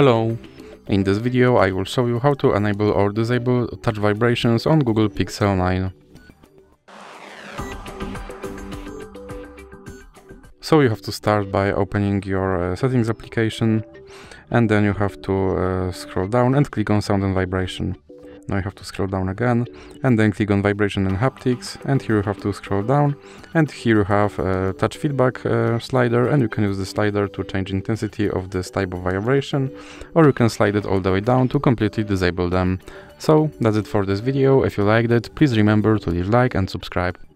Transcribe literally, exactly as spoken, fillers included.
Hello! In this video I will show you how to enable or disable touch vibrations on Google Pixel nine. So you have to start by opening your uh, settings application, and then you have to uh, scroll down and click on sound and vibration. Now you have to scroll down again and then click on vibration and haptics, and here you have to scroll down, and here you have a touch feedback uh, slider, and you can use the slider to change intensity of this type of vibration, or you can slide it all the way down to completely disable them. So that's it for this video. If you liked it, please remember to leave like and subscribe.